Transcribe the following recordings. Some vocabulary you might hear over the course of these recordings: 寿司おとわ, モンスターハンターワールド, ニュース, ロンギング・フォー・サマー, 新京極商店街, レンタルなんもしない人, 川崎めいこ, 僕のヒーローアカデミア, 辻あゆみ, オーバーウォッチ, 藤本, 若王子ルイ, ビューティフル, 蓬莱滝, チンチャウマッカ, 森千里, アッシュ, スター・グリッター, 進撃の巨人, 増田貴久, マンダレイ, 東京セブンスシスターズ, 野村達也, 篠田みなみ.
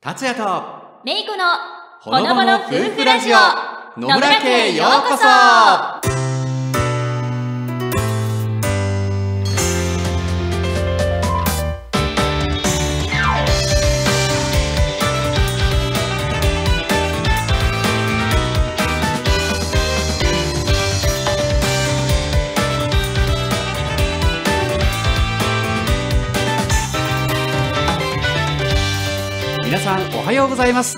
達也とメイコのほのぼの夫婦ラジオ、野村家へようこそ。皆さんおはようございます。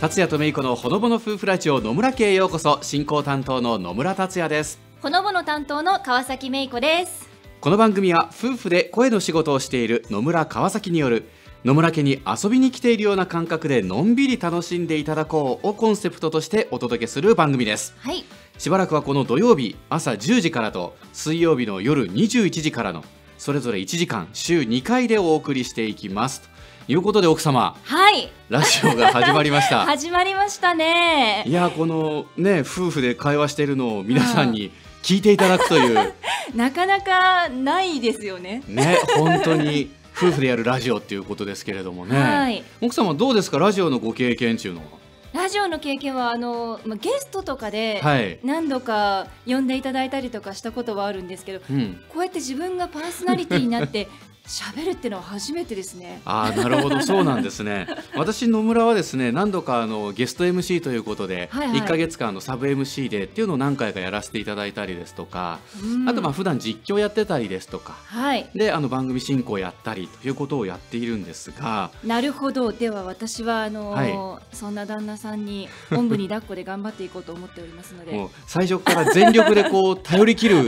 達也とめいこのほのぼの夫婦ラジオ、野村家へようこそ。進行担当の野村達也です。ほのぼの担当の川崎めいこです。この番組は夫婦で声の仕事をしている野村川崎による、野村家に遊びに来ているような感覚でのんびり楽しんでいただこうをコンセプトとしてお届けする番組です。はい、しばらくはこの土曜日朝10時からと水曜日の夜21時からのそれぞれ1時間、週2回でお送りしていきます。ということで奥様、はい、ラジオが始まりました。始まりましたね。いや、このね、夫婦で会話しているのを皆さんに聞いていただくというなかなかないですよね。ね、本当に夫婦でやるラジオっていうことですけれどもね、はい、奥様どうですか、ラジオのご経験っていうのは。ラジオの経験はゲストとかで何度か呼んでいただいたりとかしたことはあるんですけど、うん、こうやって自分がパーソナリティになって喋るってのは初めてですね。あ、なるほど、そうなんですね。私野村はですね、何度かゲスト MC ということで、はい、はい、1ヶ月間のサブ MC でっていうのを何回かやらせていただいたりですとか、あと普段実況やってたりですとか、はい、で番組進行やったりということをやっているんですが。なるほど。では私ははい、そんな旦那さんにおんぶに抱っこで頑張っていこうと思っておりますのでもう最初から全力でこう頼り切る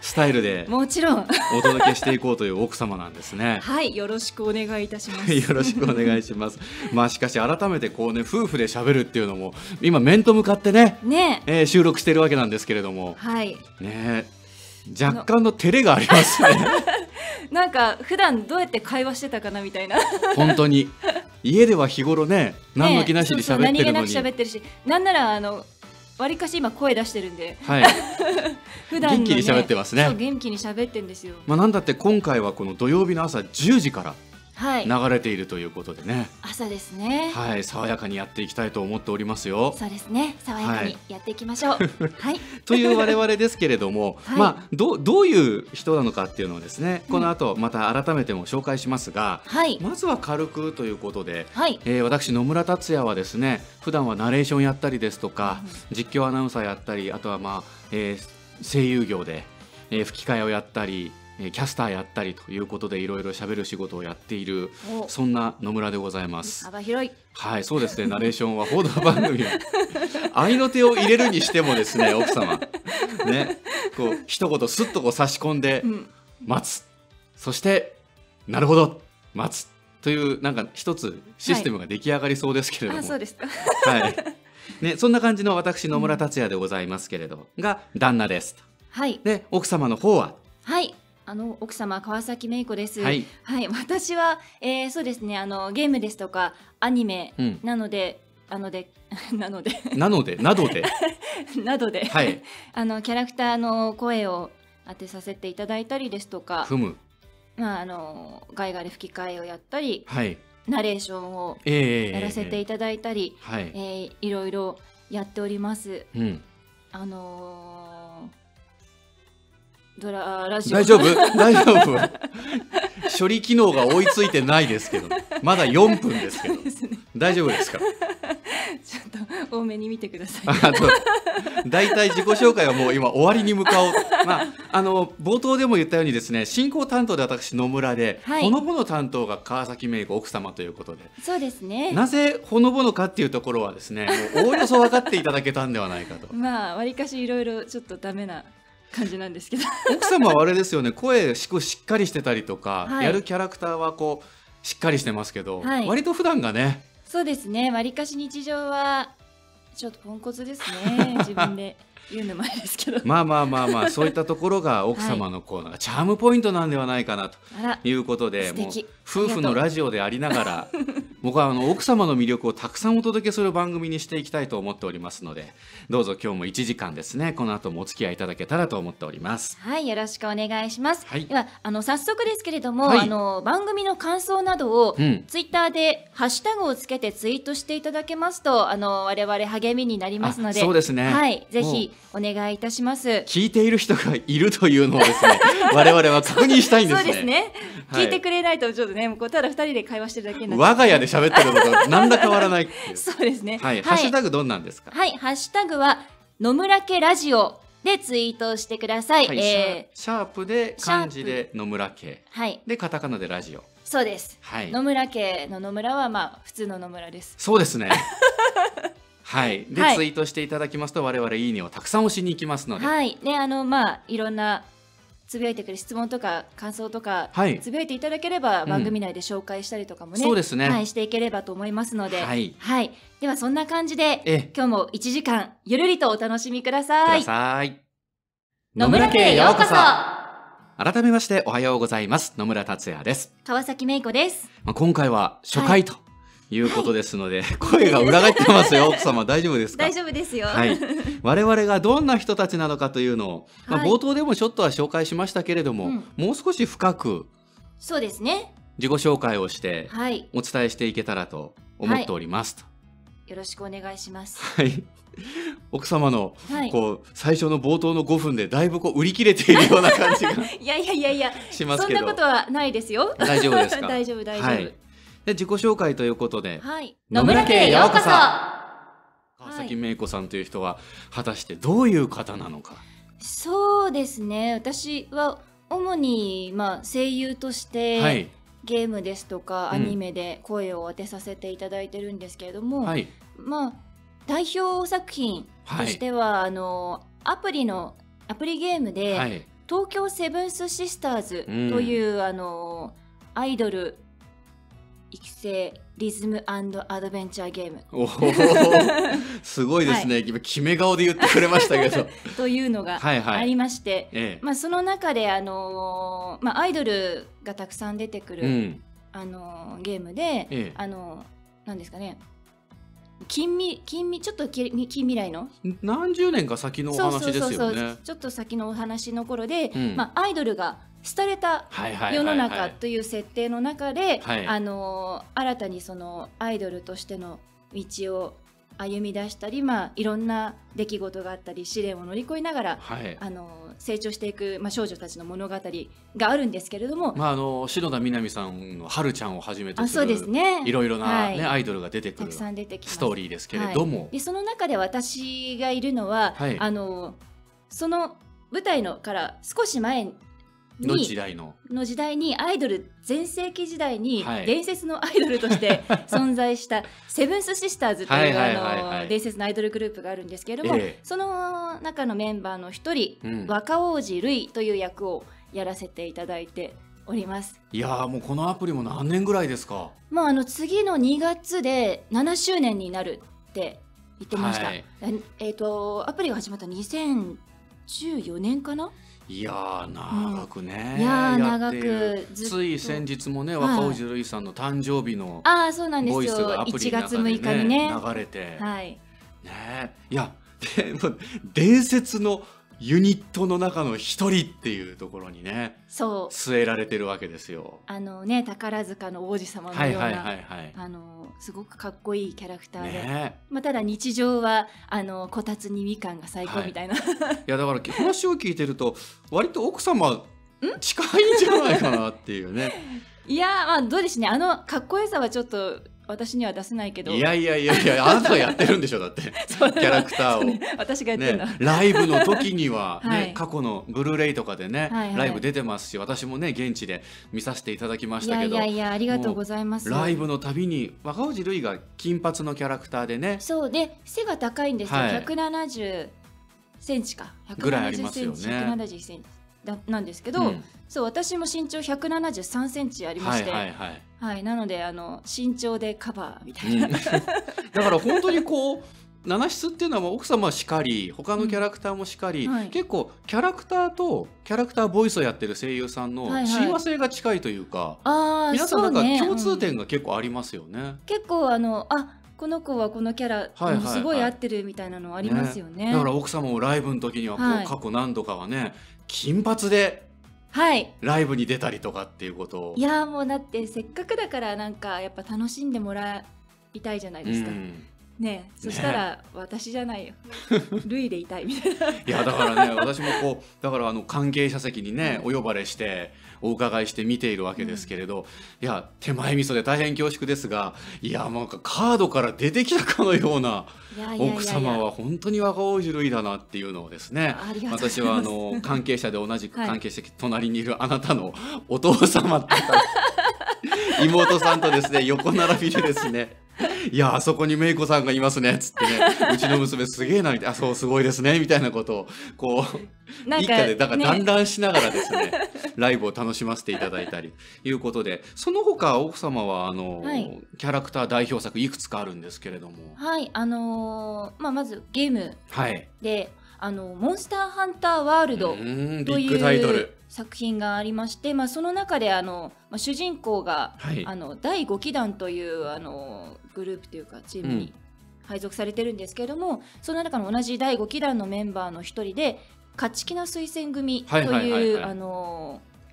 スタイルでもちろんお届けしていこうという奥様なんですね。はい、よろしくお願いいたします。よろしくお願いします。まあしかし改めてこうね、夫婦で喋るっていうのも今面と向かってね、収録しているわけなんですけれども、はい、ね、若干の照れがありますね。なんか普段どうやって会話してたかなみたいな。本当に家では日頃ね、何の気なしに喋ってるのに、何気なく喋ってるし、なんならわりかし今声出してるんで、はい、普段の、ね、元気に喋ってますね。そう、元気に喋ってんですよ。まあなんだって今回はこの土曜日の朝10時から流れているということでね、はい、朝ですね。はい、爽やかにやっていきたいと思っておりますよ。そうですね、爽やかにやっていきましょう。はい、という我々ですけれども、はい、まあどういう人なのかっていうのをですね、この後また改めても紹介しますが、はい、まずは軽くということで、はい、私野村達也はですね、普段はナレーションやったりですとか、うん、実況アナウンサーやったり、あとは声優業で、吹き替えをやったり、キャスターやったりということで、いろいろ喋る仕事をやっている、そんな野村でございます。幅広い。はい、そうですね。ナレーションは報道番組は愛の手を入れるにしてもですね、奥様ね、こう一言すっとこう差し込んで、待つ、そしてなるほど待つという、なんか一つシステムが出来上がりそうですけれども、はい、あ、そうですか。はいね、そんな感じの私野村達也でございますけれど、が旦那です。はい、で奥様の方は、はい、奥様川崎めいこです。はい、はい、私は、そうですね、ゲームですとかアニメなので、なのではい、キャラクターの声を当てさせていただいたりですとか、まあガイガで吹き替えをやったり、はい、ナレーションをやらせていただいたり、いろいろやっております。うん、大丈夫大丈夫処理機能が追いついてないですけど、まだ4分ですけど、大丈夫ですか。ちょっと多めに見てください。だいたい自己紹介はもう今終わりに向かおう。まあ冒頭でも言ったようにですね、進行担当で私野村で、はい、ほのぼの担当が川崎めいこ奥様ということで、そうですね、なぜほのぼのかっていうところはですね、もうおおよそ分かっていただけたんではないかと。まあわりかしいろいろちょっとダメな感じなんですけど奥様はあれですよね、声しっかりしてたりとか、はい、やるキャラクターはこうしっかりしてますけど、はい、割と普段がね、そうですね、わりかし日常はちょっとポンコツですね。自分で言うのもあれですけどまあそういったところが奥様のこう、はい、チャームポイントなんではないかなということで、もう夫婦のラジオでありながら僕は奥様の魅力をたくさんお届けする番組にしていきたいと思っておりますので、どうぞ今日も1時間ですね、この後もお付き合いいただけたらと思っております。はい、よろしくお願いします。はい、では早速ですけれども、はい、番組の感想などを、ツイッターでハッシュタグをつけてツイートしていただけますと、我々励みになりますので、そうですね、はい、ぜひお願いいたします。聞いている人がいるというのをですね我々は確認したいんですね。そうですね、はい、聞いてくれないとちょっとね、もうただ2人で会話してるだけになって、我が家で喋ってることはなんだ変わらないっていうそうですね、はい、はい、ハッシュタグどんなんですか。はい、ハッシュタグは野村家ラジオでツイートしてください。はい、シャープで漢字で野村家、はい、でカタカナでラジオ。そうです、はい、野村家の野村はまあ普通の野村です。そうですねはい、で、はい、ツイートしていただきますと、我々いいねをたくさん押しに行きますので、はい、ね、まあいろんなつぶやいてくる質問とか感想とか、はい、つぶやいていただければ、番組内で紹介したりとかもね、そうですね、はい、していければと思いますので、はい、はい、ではそんな感じで今日も1時間ゆるりとお楽しみください。野村家へようこそ。改めましておはようございます。野村達也です。川崎芽衣子です。まあ、今回は初回と、はい、いうことですので、はい、声が裏返ってますよ奥様、大丈夫ですか。大丈夫ですよ、はい、我々がどんな人たちなのかというのを、はい、まあ、冒頭でもちょっとは紹介しましたけれども、うん、もう少し深く、そうですね、自己紹介をしてお伝えしていけたらと思っております、はい、よろしくお願いします。はい、奥様の、はい、こう最初の冒頭の5分でだいぶこう売り切れているような感じがいやいやいやいやしますけど、そんなことはないですよ。大丈夫ですか。大丈夫大丈夫、はい、で自己紹介ということで、はい、野村家へようこそ。川崎芽衣子さんという人は果たしてどういう方なのか。そうですね、私は主に、まあ、声優として、はい、ゲームですとかアニメで声を当てさせていただいてるんですけれども、はい、まあ、代表作品としては、はい、アプリゲームで、はい、東京セブンスシスターズという、アイドル育成リズム&アドベンチャーゲーム。おーすごいですね、はい、今決め顔で言ってくれましたけどというのがありまして、はい、はい、まあ、その中で、まあ、アイドルがたくさん出てくる、うん、ゲームで、なんですかね、ちょっと近未来の何十年か先のお話ですよね。ちょっと先のお話の頃で、うん、まあ、アイドルが廃れた世の中という設定の中で、新たにそのアイドルとしての道を歩み出したり、まあ、いろんな出来事があったり試練を乗り越えながら、はい、成長していく、まあ、少女たちの物語があるんですけれども、まあ、篠田みなみさんの春ちゃんをはじめとする、いろいろな、ね、はい、アイドルが出てくるストーリーですけれども、はい、でその中で私がいるのは、はい、その舞台のから少し前にの時代に、アイドル全盛期時代に伝説のアイドルとして存在したセブンスシスターズという伝説のアイドルグループがあるんですけれども、その中のメンバーの一人、若王子ルイという役をやらせていただいております。いやー、もうこのアプリも何年ぐらいですか。もう次の2月で7周年になるって言ってました。はい、アプリが始まった2014年かな。いやー長くね、いやー長く、つい先日もね、若王子ルイさんの誕生日のボイスがアプリの中で流れて、いや伝説のユニットの中の一人っていうところにね、そう据えられてるわけですよ。ね、宝塚の王子様のようなすごくかっこいいキャラクターで、まあただ日常はこたつにみかんが最高みたいな、はい、いやだから話を聞いてると割と奥様近いんじゃないかなっていうねいやまあどうですね、かっこよさはちょっと私には出せないけど、いやいやいやいや、あなたがやってるんでしょだってキャラクターを、ね、私がやってるの、ね、ライブの時には、ねはい、過去のブルーレイとかでね、はい、はい、ライブ出てますし、私もね現地で見させていただきましたけど、いやいやいや、ありがとうございます。ライブのたびに若王子ルイが金髪のキャラクターでね、そうで背が高いんですよ、はい、170センチかぐらいありますよね、170センチなんですけど、うん、そう私も身長173センチありまして、はい、なので身長でカバーみたいな、うん、だから本当にこう七室っていうのは奥様しかり他のキャラクターもしかり、うんはい、結構キャラクターとキャラクターボイスをやってる声優さんの親和性が近いというか、はいはい、皆さんなんか共通点が結構ありますよね。うん、結構この子はこのキャラすごい合ってるみたいなのありますよね。だから奥様もライブの時にはこう、はい、過去何度かはね金髪でライブに出たりとかっていうことを、はい、いやもうだってせっかくだからなんかやっぱ楽しんでもらいたいじゃないですか。うんね、そしたら、ね、私じゃないよルイでいたいみたいな。いやだからね私もこうだから関係者席にね、うん、お呼ばれしてお伺いして見ているわけですけれど、うん、いや手前味噌で大変恐縮ですが、いやなんかカードから出てきたかのような奥様は本当に若王子ルイだなっていうのをですね、私は関係者で同じく関係席、はい、隣にいるあなたのお父様って妹さんとですね横並びでですねいやあそこにめいこさんがいますねっつってねうちの娘すげえなみたいな、そうすごいですねみたいなことをこう一家でだから団らんしながらですねライブを楽しませていただいたりいうことで、その他奥様ははい、キャラクター代表作いくつかあるんですけれども、はいまずゲームで、はい、モンスターハンターワールドという作品がありまして、まあ、その中で主人公が、はい、第5期団というグループというかチームに配属されてるんですけれども、うん、その中の同じ第5期団のメンバーの一人で勝ち気な推薦組という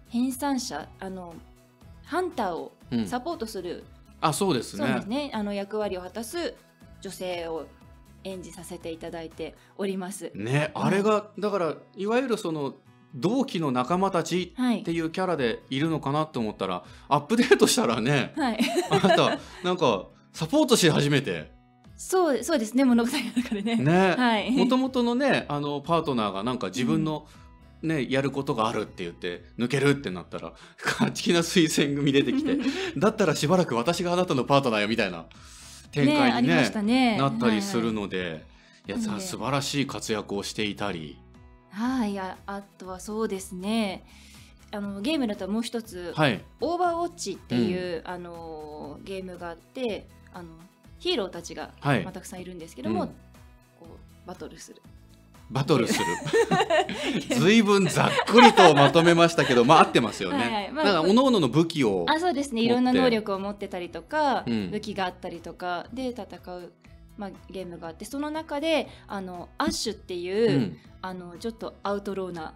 編纂者ハンターをサポートする、うん、そうですね、そうですね、役割を果たす女性を演じさせていただいております。ね、あれが、うん、だからいわゆるその同期の仲間たちっていうキャラでいるのかなと思ったら、はい、アップデートしたらね、はい、あなたなんかサポートし始めて。そうですね、物語の中でね。ね、はい、元々のねパートナーがなんか自分の、うんね、やることがあるって言って抜けるってなったら勝ち気な推薦組出てきてだったらしばらく私があなたのパートナーよみたいな展開に、ねねね、なったりするので、はいはい、素晴らしい活躍をしていたり、はい、あとはそうですねゲームだともう一つ、はい、オーバーウォッチっていう、うん、ゲームがあってヒーローたちが、はいまあ、たくさんいるんですけども、うん、こうバトルする随分ざっくりとまとめましたけどまあ合ってますよね。はいはい、まあ、だから各々の武器をそうですね、いろんな能力を持ってたりとか、うん、武器があったりとかで戦う、まあ、ゲームがあって、その中でアッシュっていう、うん、ちょっとアウトローな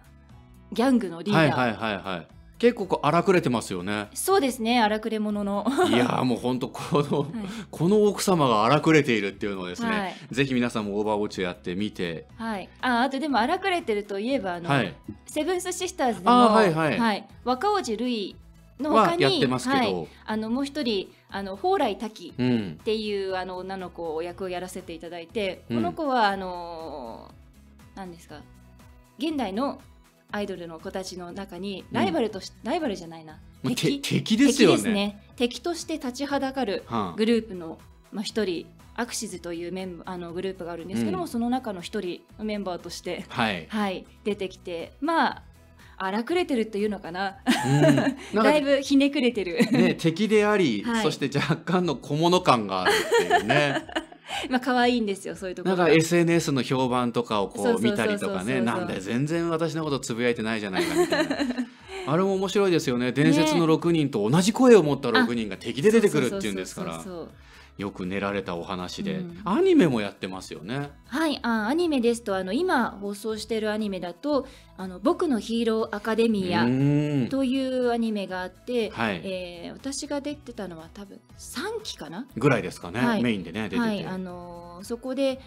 ギャングのリーダー、はいはいはいはい、結構荒くれてますよね。そうですね、荒くれ者のいやーもう本当はい、この奥様が荒くれているっていうのをですね、はい、ぜひ皆さんもオーバーウォッチをやってみて、はい、あとでも荒くれてるといえばはい、セブンスシスターズでも、はいはいはい、若王子ルイの他にやってますけど、はい、もう一人蓬莱滝っていう、うん、女の子を役をやらせていただいて、この子は何ですか、現代のアイドルの子たちの中にライバルとして、うん、ライバルじゃないな、敵ですよね。敵ですね。敵として立ちはだかるグループの一人、アクシズというグループがあるんですけども、うん、その中の一人のメンバーとして、はいはい、出てきて、まあ荒くれてるっていうのかな、うん、だいぶひねくれてる、ね、敵であり、はい、そして若干の小物感があるっていうねまあ可愛いんですよ、そういうところ。なんか SNS の評判とかをこう見たりとかね、なんで全然私のことつぶやいてないじゃないかみたいなあれも面白いですよね。伝説の6人と同じ声を持った6人が敵で出てくるっていうんですから、よく練られたお話で、うん、アニメもやってますよね。はい、アニメですと今放送しているアニメだと僕のヒーローアカデミアというアニメがあって、はい私が出てたのは多分3期かなぐらいですかね、はい、メインでね出てて、はい、そこで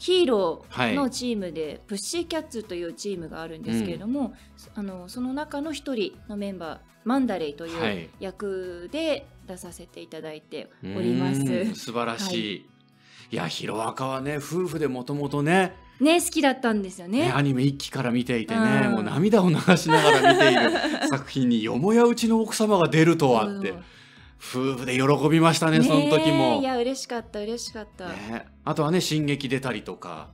ヒーローのチームで、はい、プッシーキャッツというチームがあるんですけれども、うん、その中の一人のメンバーマンダレイという役で出させていただいております。はい、素晴らしい。はい、いやヒロアカはね夫婦でもともとね好きだったんですよ ねアニメ1期から見ていてね、もう涙を流しながら見ている作品によもやうちの奥様が出るとはって夫婦で喜びましたね、その時も。いや嬉しかった嬉しかった、ね、あとはね進撃出たりとか、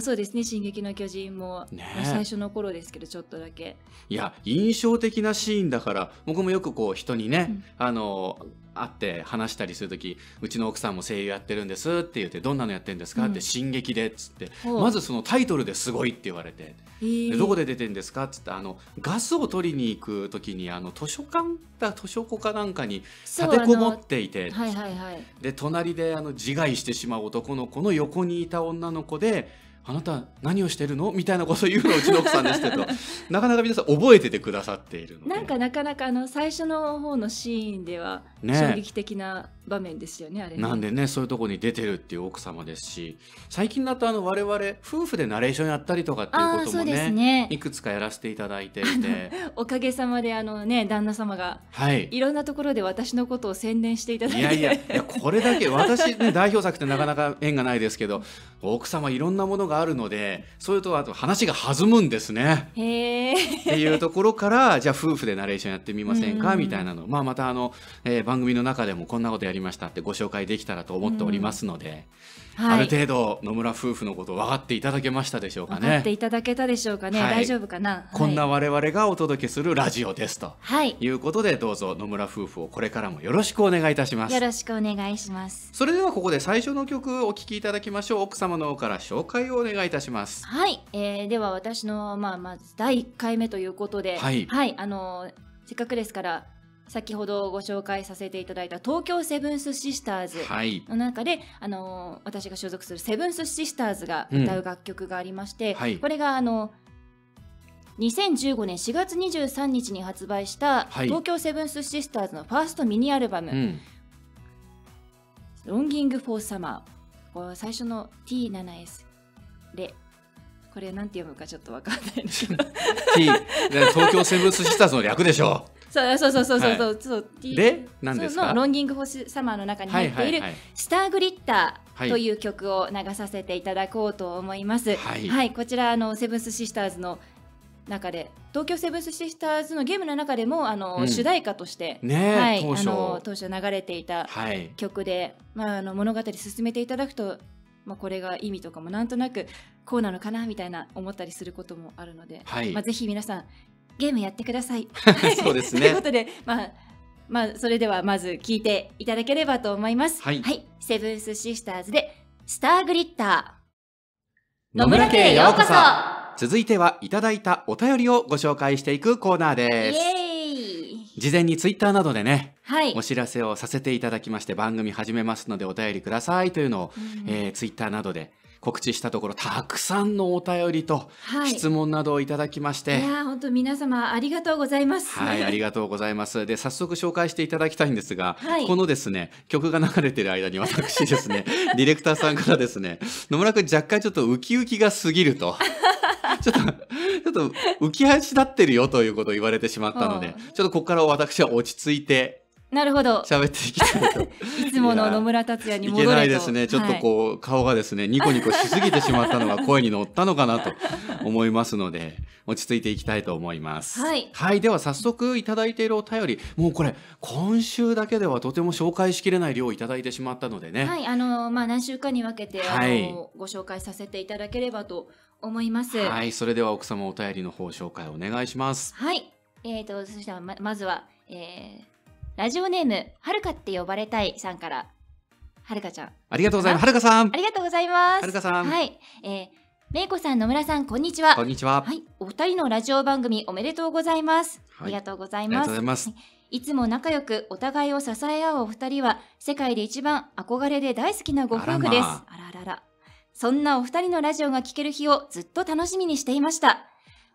そうですね、進撃の巨人も、ね、最初の頃ですけど、ちょっとだけ。いや、印象的なシーンだから、僕もよくこう人にね、会って話したりするとき、うちの奥さんも声優やってるんですって言って、どんなのやってるんですかって、進撃でっつって、まずそのタイトルですごいって言われて、どこで出てるんですかっつって、ガスを取りに行くときに、図書館だ、図書庫かなんかに立てこもっていて、で、隣で自害してしまう男の子の横にいた女の子で、あなた何をしてるのみたいなことを言うのうちの奥さんですけどなかなか皆さん覚えててくださっているので、なかなか最初の方のシーンでは衝撃的な場面ですよね、あれね。なんでね、そういうとこに出てるっていう奥様ですし、最近だと我々夫婦でナレーションやったりとかっていうこともね、いくつかやらせていただいていて、おかげさまで旦那様がいろんなところで私のことを宣伝していただいて、いやこれだけ私ね、代表作ってなかなか縁がないですけど、奥様いろんなものがあるので、そういうとあと話が弾むんですね。っていうところから、じゃあ夫婦でナレーションやってみませんかみたいなの、また番組の中でもこんなことやりましたってご紹介できたらと思っておりますので、ある程度野村夫婦のことを分かっていただけましたでしょうかね。分かっていただけたでしょうかね、大丈夫かな。こんな我々がお届けするラジオですということで、どうぞ野村夫婦をこれからもよろしくお願いいたします。よろしくお願いします。それではここで最初の曲をお聴きいただきましょう。奥様の方から紹介をお願いいたします。はい、では私の、まず第1回目ということで、せっかくですから先ほどご紹介させていただいた東京セブンスシスターズの中で、私が所属するセブンスシスターズが歌う楽曲がありまして、これが2015年4月23日に発売した東京セブンスシスターズのファーストミニアルバム「ロンギング・フォー・サマー」、これは最初の T7S で。これなんて読むかちょっとわかんないんですけど東京セブンスシスターズの略でしょう。そうで、何ですか、ロンギング・フォー・サマーの中に入っている「スター・グリッター」という曲を流させていただこうと思います。こちらセブンスシスターズの中で、東京セブンスシスターズのゲームの中でも主題歌として当初流れていた曲で、物語進めていただくと、これが意味とかもなんとなくこうなのかなみたいな思ったりすることもあるので、ぜひ皆さんゲームやってください。そうですね。ということで、それではまず聞いていただければと思います。はい、セブンスシスターズでスターグリッター。野村家へようこそ。続いてはいただいたお便りをご紹介していくコーナーです。事前にツイッターなどでね、お知らせをさせていただきまして、番組始めますのでお便りくださいというのを、ツイッターなどで告知したところ、たくさんのお便りと質問などをいただきまして、いや本当皆様ありがとうございます。ありがとうございます。で早速紹介していただきたいんですが、このですね曲が流れている間に私ですねディレクターさんからですね、野村君若干ちょっとウキウキが過ぎると。ちょっと浮き足立ってるよということを言われてしまったので、ちょっとここから私は落ち着いて喋っていきたいと。いつもの野村達也に戻れといけないですね。ちょっとこう顔がですねニコニコしすぎてしまったのが声に乗ったのかなと思いますので、落ち着いていきたいと思います。では早速いただいているお便り、もうこれ今週だけではとても紹介しきれない量をいただいてしまったのでね、何週間に分けてご紹介させていただければと思います。それでは奥様お便りの方紹介お願いします。そしたら まずは、ラジオネームはるかって呼ばれたいさんから、はるかちゃんありがとうございます。はるかさんありがとうございます。はるかさん、めいこさん野村さんこんにちは。こんにちは。お二人のラジオ番組おめでとうございます。ありがとうございます。いつも仲良くお互いを支え合うお二人は世界で一番憧れで大好きなご夫婦です。あららら。そんなお二人のラジオが聴ける日をずっと楽しみにしていました。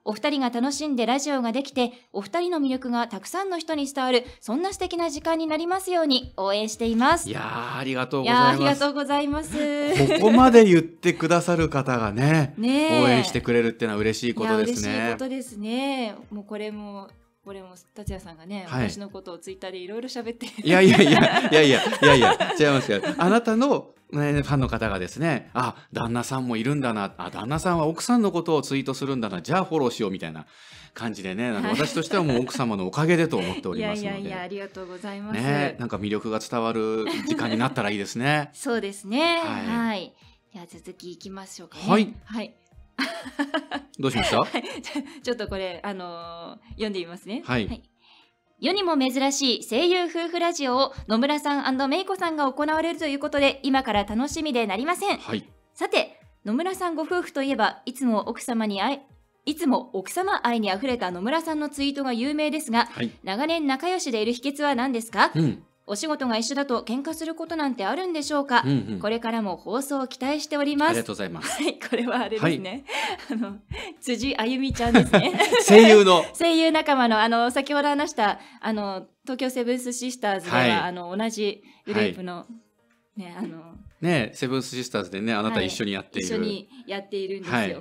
お二人が楽しんでラジオができて、お二人の魅力がたくさんの人に伝わる、そんな素敵な時間になりますように応援しています。いやー、ありがとうございます。ありがとうございます。ここまで言ってくださる方がね、応援してくれるっていうのは嬉しいことですね。嬉しいことですね。もうこれも達也さんがね、私のことをツイッターでいろいろ喋っていや違いますよ。あなたのね、ファンの方がですね、旦那さんもいるんだな、旦那さんは奥さんのことをツイートするんだな、じゃあフォローしようみたいな感じでね、私としてはもう奥様のおかげでと思っておりますので、ありがとうございます。なんか魅力が伝わる時間になったらいいですね。そうですね。では続きいきましょうかね。はい。はい。どうしました？はい、ちょっとこれ読んでみますね。はい。はい、世にも珍しい声優夫婦ラジオを野村さん&めいこさんが行われるということで、今から楽しみでなりません。はい、さて野村さんご夫婦といえば、いつも奥様愛にあふれた野村さんのツイートが有名ですが、はい、長年仲良しでいる秘訣は何ですか？うん、お仕事が一緒だと喧嘩することなんてあるんでしょうか？うん、うん、これからも放送を期待しております。ありがとうございます。はい、これはあれですね。はい、辻あゆみちゃんですね。声優仲間の先ほど話した東京セブンスシスターズでは、はい、同じグループの、はいね、セブンスシスターズでね、あなた一緒にやっている、はい、一緒にやっているんですよ、はい、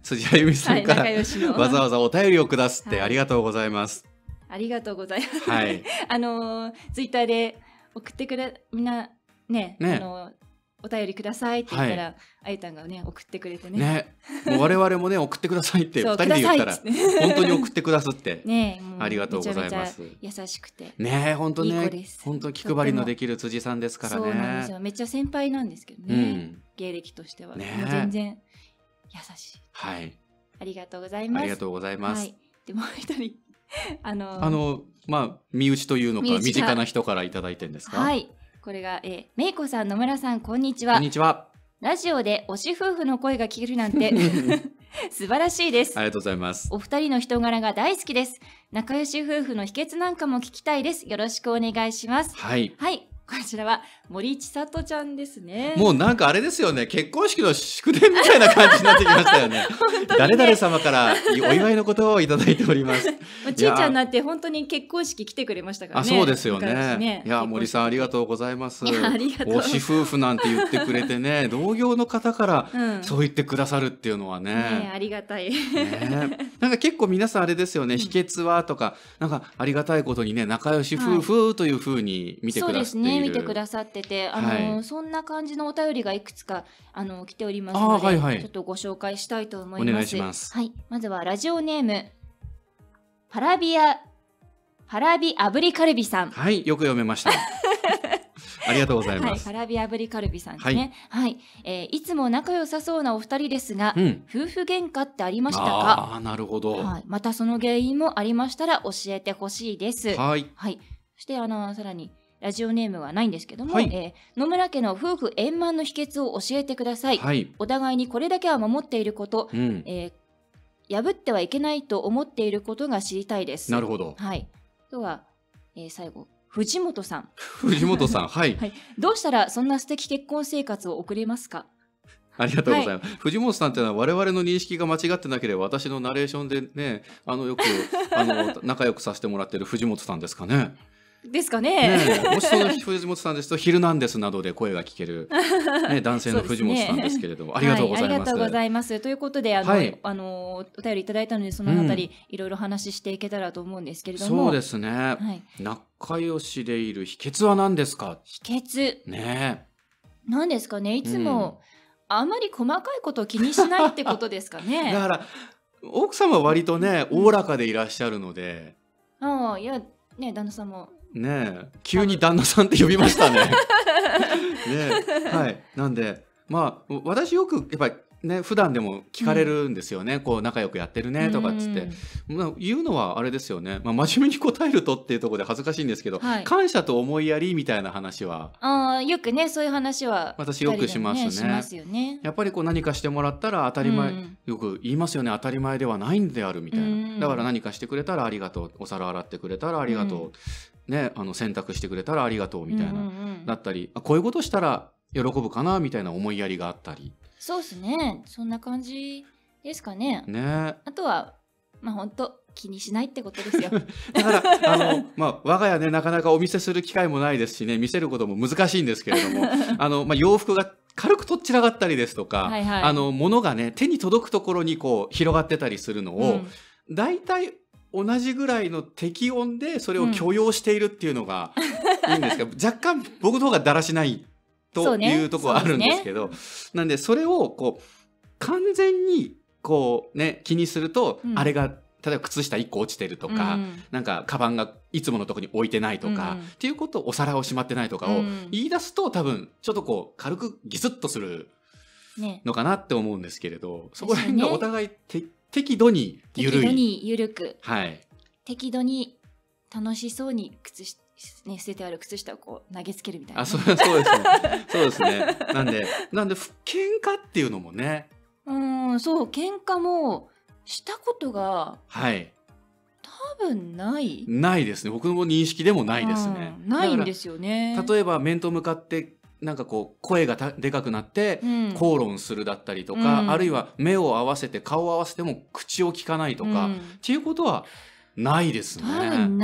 辻あゆみさんから、はい、わざわざお便りをくだすって、はい、ありがとうございます。ありがとうございます、はい、ツイッターで送ってくれ、みんなね、お便りくださいって言ったら、はい、あゆたんがね送ってくれてね、もう我々もね送ってくださいって2人で言ったら本当に送ってくださってね、ありがとうございます。優しくてね、本当ね、本当気配りのできる辻さんですからね。そうなんですよ、めっちゃ先輩なんですけどね、芸歴としては全然優しい。はい、ありがとうございます。ありがとうございます。でもう一人まあ身内というのか身近な人からいただいてるんですか。はい、これが、めいこさん、野村さん、こんにちは。こんにちは。ラジオで推し夫婦の声が聞けるなんて素晴らしいです。ありがとうございます。お二人の人柄が大好きです。仲良し夫婦の秘訣なんかも聞きたいです。よろしくお願いします。はい。はい。こちらは森千里ちゃんですね。もうなんかあれですよね、結婚式の祝電みたいな感じになってきましたよね。誰々様からお祝いのことをいただいております。ちいちゃんなんて本当に結婚式来てくれましたからね。あ、そうですよね。いや、森さんありがとうございます。推し夫婦なんて言ってくれてね、同業の方からそう言ってくださるっていうのはね、ありがたい。なんか結構皆さんあれですよね、秘訣はとか、なんかありがたいことにね、仲良し夫婦というふうに見てくださって。見てくださってて、はい、そんな感じのお便りがいくつか来ておりますので、はいはい、ちょっとご紹介したいと思います。お願いします。はい、まずはラジオネームパラビアブリカルビさん。はい、よく読めました。ありがとうございます。はい、パラビアブリカルビさんですね。はい、はい、いつも仲良さそうなお二人ですが、うん、夫婦喧嘩ってありましたか？あ、なるほど。はい、またその原因もありましたら教えてほしいです。はい。はい。そしてさらに。ラジオネームはないんですけども、はい、野村家の夫婦円満の秘訣を教えてください。はい、お互いにこれだけは守っていること、うん、破ってはいけないと思っていることが知りたいです。なるほど。はい。今日は、最後藤本さん。藤本さん、はい、はい。どうしたらそんな素敵結婚生活を送れますか？ありがとうございます。はい、藤本さんってのは我々の認識が間違ってなければ、私のナレーションでね、よく仲良くさせてもらってる藤本さんですかね。ですかね。もしその藤本さんですと「ヒルナンデス」などで声が聞ける、ね、男性の藤本さんですけれども、ね、ありがとうございます、はい、ありがとうございますということではい、お便りいただいたので、そのあたりいろいろ話していけたらと思うんですけれども、そうですね、はい、仲良しでいる秘訣は何ですか？秘訣ね、何ですかね、いつもあまり細かいことを気にしないってことですかね。だから奥様は割とねおおらかでいらっしゃるので、ああ、いやね、旦那さんもねえ、急に旦那さんって呼びましたね。ねえ、はい、なんでまあ私よくやっぱりね普段でも聞かれるんですよね、うん、こう仲良くやってるねとかっつって、まあ、言うのはあれですよね、まあ、真面目に答えるとっていうところで恥ずかしいんですけど、はい、感謝と思いやりみたいな話は、あ、よくねそういう話は私よくしますね。やっぱりこう何かしてもらったら当たり前、うん、よく言いますよね、当たり前ではないんであるみたいな、うん、だから何かしてくれたらありがとう、お皿洗ってくれたらありがとう、うんね、洗濯してくれたらありがとうみたいな、だったり、こういうことしたら喜ぶかなみたいな思いやりがあったり、そうですね、そんな感じですかね。ね、あとはまあ本当気にしないってことですよ。だからまあ我が家ねなかなかお見せする機会もないですしね、見せることも難しいんですけれども、まあ洋服が軽くとっちらがったりですとか、はい、はい、物がね手に届くところにこう広がってたりするのを、うん、大体同じぐらいの適温でそれを許容しているっていうのがいいんですが、うん、若干僕の方がだらしないというところはあるんですけど、なんでそれをこう完全にこうね気にすると、うん、あれが例えば靴下1個落ちてるとか、うん、なんかカバンがいつものとこに置いてないとか、うん、っていうことをお皿をしまってないとかを言い出すと、多分ちょっとこう軽くギスッとする。のかなって思うんですけれど、ね、そこら辺がお互い適度に緩い、適度に緩く、はい、適度に楽しそうにね、捨ててある靴下をこう投げつけるみたいな、ね、そうですねなんで喧嘩っていうのもね、そう喧嘩もしたことが、はい、多分ないですね。僕の認識でもないですね。ないんですよね。例えば面と向かってなんかこう声がでかくなって口論するだったりとか、うん、あるいは目を合わせて顔を合わせても口を利かないとか、うん、っていうことはないですね。多分